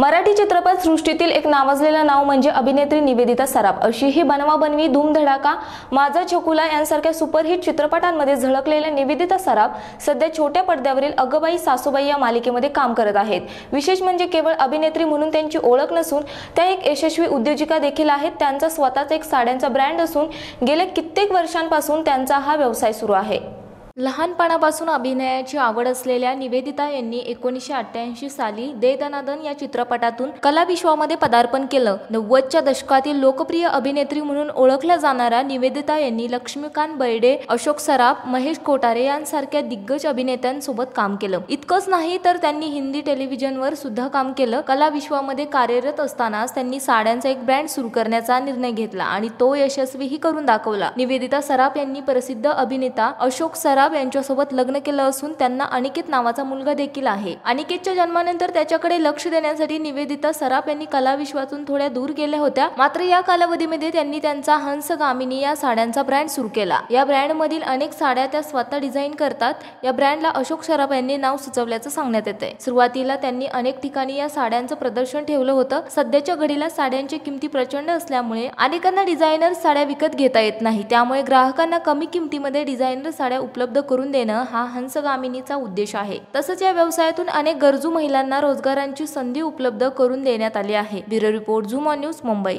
मराठी चित्रपट सृष्टीतील एक नावाजलेला नाव म्हणजे अभिनेत्री निवेदिता सराफ। अशी ही बनवाबनवी, धूमधडाका, माझा छकुला यांसारख्या सुपरहिट चित्रपटांमध्ये झळकलेल्या निवेदिता सराफ सध्या छोट्या पडद्यावरील अगबाई सासूबाई या मालिकेमध्ये काम करत आहेत। विशेष म्हणजे केवळ अभिनेत्री म्हणून त्यांची ओळख नसून त्या एक यशस्वी उद्योजिका देखील आहेत। त्यांचा स्वतःचा एक साड्यांचा ब्रँड असून गेल्या कित्येक वर्षांपासून त्यांचा हा व्यवसाय सुरू आहे। लहानपणापासून अभिनयाची आवड असलेल्या निवेदिता यांनी 1988 साली दे दनादन या चित्रपटातून कला विश्वामध्ये पदार्पण केलं। 90च्या दशकातील लोकप्रिय अभिनेत्री म्हणून ओळखल्या जाणाऱ्या निवेदिता यांनी लक्ष्मीकांत बेर्डे, अशोक सराफ, महेश कोटारे यांसारख्या दिग्गज अभिनेत्यांसोबत काम केलं। इतकंच नाही तर त्यांनी हिंदी टेलिव्हिजनवर सुद्धा काम केलं। कला विश्वामध्ये कार्यरत असताना त्यांनी साड्यांचा एक ब्रँड सुरू करण्याचा निर्णय घेतला आणि तो यशस्वीही करून दाखवला। निवेदिता सराफ यांनी प्रसिद्ध अभिनेता अशोक सराफ यांच्यासोबत लग्न केलं असून त्यांना अनिकेत नावाचा मुलगा देखील आहे। अनिकेतच्या जन्मानंतर त्याच्याकडे लक्ष देण्यासाठी निवेदिता सराफ यांनी कला विश्वातून थोड्या दूर गेल्या होत्या। मात्र या कालावधीमध्ये त्यांनी त्यांचा हंसगामिनी या साड्यांचा ब्रँड सुरू केला। या ब्रँडमधील अनेक साड्या त्या स्वतः डिझाईन करतात। या ब्रँडला अशोक सराफ यांनी नाव सुचवल्याचं सांगण्यात येते। सुरुवातीला त्यांनी अनेक ठिकाणी या साड्यांचं प्रदर्शन ठेवलं होतं। सध्याच्या घडीला साड्यांची किमती प्रचंड असल्यामुळे अनेकांना डिझायनर साड्या विकत घेता येत नाही, त्यामुळे ग्राहकांना कमी किमतीमध्ये डिझायनर साड्या उपलब्ध करून देणं हा हंसगामिनीचा उद्देश आहे। तसंच या व्यवसायातून अनेक गरजू महिलांना रोजगारांची संधी उपलब्ध करून देण्यात आली आहे। Bureau report, zoom on news, Mumbai.